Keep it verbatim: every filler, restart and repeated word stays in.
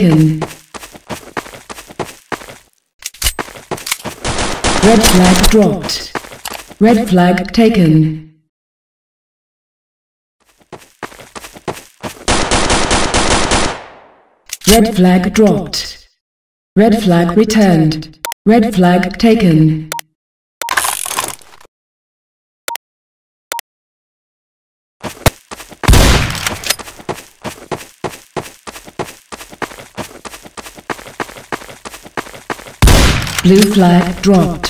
taken. Red flag dropped. Red flag taken. Red flag dropped. Red flag returned. Red flag taken. Blue flag dropped.